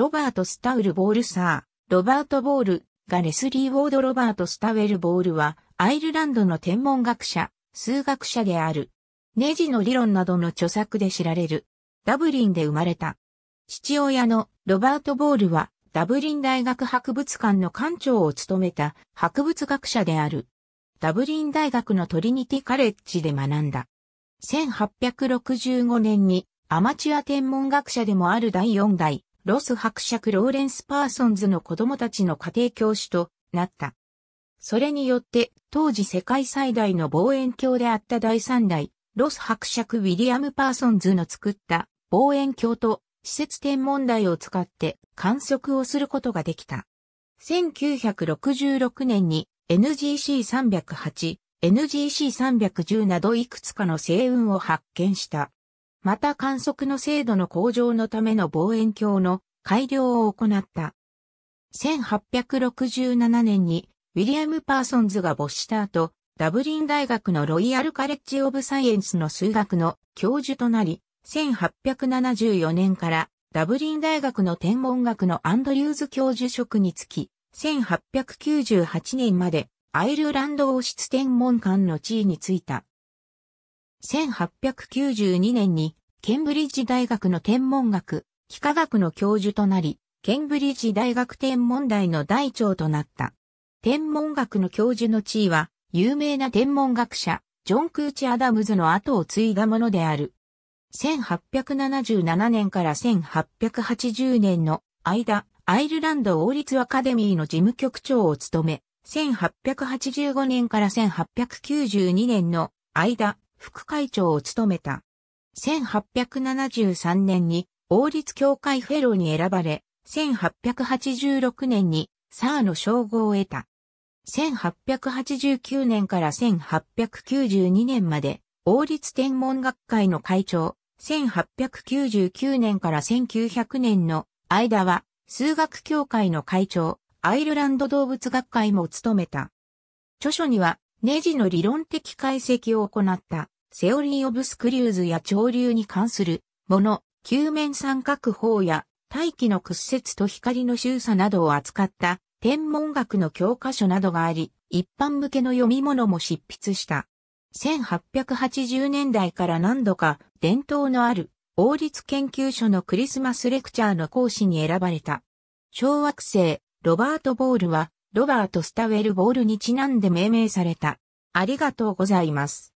ロバート・スタウル・ボールサー、ロバート・ボールがレスリー・ウォード・ロバート・スタウェル・ボールは、アイルランドの天文学者、数学者である。ネジの理論などの著作で知られる。ダブリンで生まれた。父親のロバート・ボールは、ダブリン大学博物館の館長を務めた博物学者である。ダブリン大学のトリニティ・カレッジで学んだ。1865年にアマチュア天文学者でもある第4代ロス伯爵ローレンス・パーソンズの子供たちの家庭教師となった。それによって当時世界最大の望遠鏡であった第3代ロス伯爵ウィリアム・パーソンズの作った望遠鏡と施設天文台を使って観測をすることができた。1966年に NGC308、NGC310 などいくつかの星雲を発見した。また観測の精度の向上のための望遠鏡の改良を行った。1867年にウィリアム・パーソンズが没した後、ダブリン大学のロイヤル・カレッジ・オブ・サイエンスの数学の教授となり、1874年からダブリン大学の天文学のアンドリューズ教授職に就き、1898年までアイルランド王室天文館の地位に就いた。1892年にケンブリッジ大学の天文学、幾何学の教授となり、ケンブリッジ大学天文台の台長となった。天文学の教授の地位は有名な天文学者、ジョン・クーチ・アダムズの後を継いだものである。1877年から1880年の間、アイルランド王立アカデミーの事務局長を務め、1885年から1892年の間、副会長を務めた。1873年に王立協会フェローに選ばれ、1886年にサーの称号を得た。1889年から1892年まで、王立天文学会の会長。1899年から1900年の間は数学協会の会長、アイルランド動物学会も務めた。著書にはネジの理論的解析を行ったセオリー・オブ・スクリューズや潮流に関するもの、球面三角法や大気の屈折と光の周差などを扱った天文学の教科書などがあり、一般向けの読み物も執筆した。1880年代から何度か伝統のある王立研究所のクリスマスレクチャーの講師に選ばれた。小惑星ロバート・ボールはロバート・スタウェル・ボールにちなんで命名された。ありがとうございます。